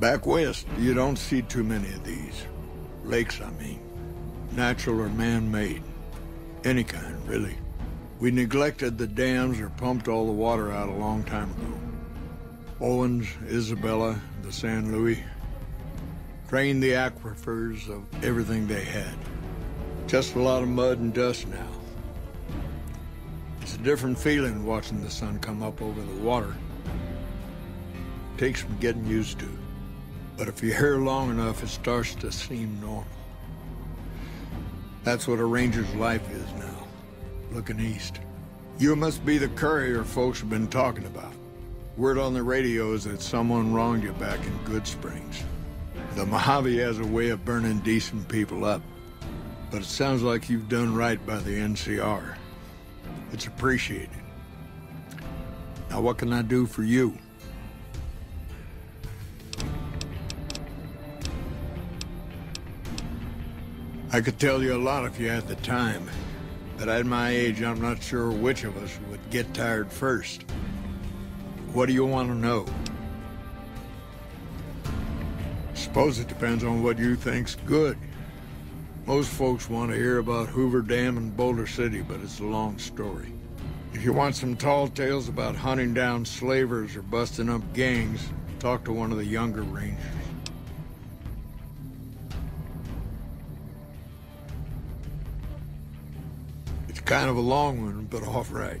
Back west, you don't see too many of these. Lakes, I mean. Natural or man-made. Any kind, really. We neglected the dams or pumped all the water out a long time ago. Owens, Isabella, the San Luis. Drained the aquifers of everything they had. Just a lot of mud and dust now. It's a different feeling watching the sun come up over the water. Takes some getting used to. But if you're here long enough, it starts to seem normal. That's what a ranger's life is now, looking east. You must be the courier folks have been talking about. Word on the radio is that someone wronged you back in Goodsprings. The Mojave has a way of burning decent people up, but it sounds like you've done right by the NCR. It's appreciated. Now, what can I do for you? I could tell you a lot if you had the time, but at my age, I'm not sure which of us would get tired first. What do you want to know? Suppose it depends on what you think's good. Most folks want to hear about Hoover Dam and Boulder City, but it's a long story. If you want some tall tales about hunting down slavers or busting up gangs, talk to one of the younger rangers. It's kind of a long one, but all right.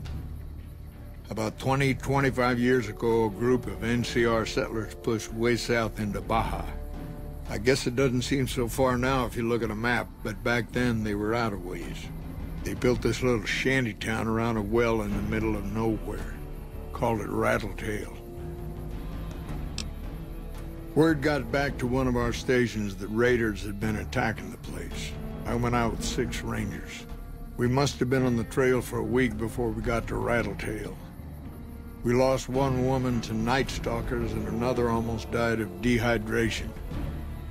About 25 years ago, a group of NCR settlers pushed way south into Baja. I guess it doesn't seem so far now if you look at a map, but back then they were out of ways. They built this little shanty town around a well in the middle of nowhere. Called it Rattletail. Word got back to one of our stations that raiders had been attacking the place. I went out with 6 rangers. We must have been on the trail for a week before we got to Rattletail. We lost one woman to Night Stalkers and another almost died of dehydration.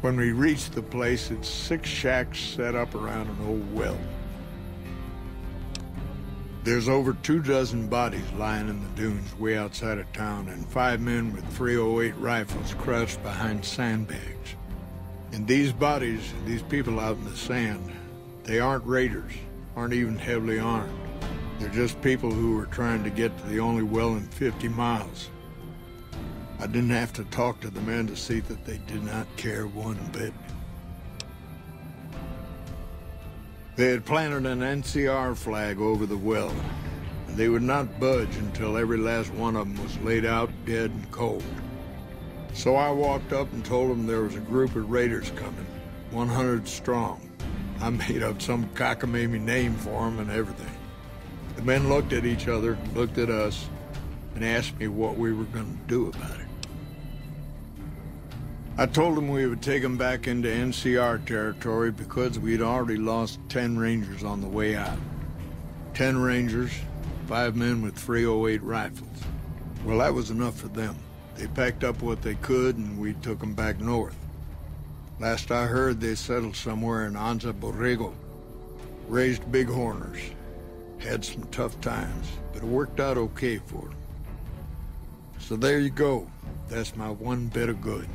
When we reached the place, it's 6 shacks set up around an old well. There's over 2 dozen bodies lying in the dunes way outside of town, and 5 men with .308 rifles crouched behind sandbags. And these bodies, these people out in the sand, they aren't raiders, aren't even heavily armed. They're just people who were trying to get to the only well in 50 miles. I didn't have to talk to the men to see that they did not care one bit. They had planted an NCR flag over the well, and they would not budge until every last one of them was laid out dead and cold. So I walked up and told them there was a group of raiders coming, 100 strong. I made up some cockamamie name for them and everything. The men looked at each other, looked at us, and asked me what we were going to do about it. I told them we would take them back into NCR territory because we'd already lost 10 rangers on the way out. 10 rangers, 5 men with .308 rifles. Well, that was enough for them. They packed up what they could and we took them back north. Last I heard, they settled somewhere in Anza Borrego. Raised bighorners. Had some tough times, but it worked out okay for them. So there you go. That's my one bit of good.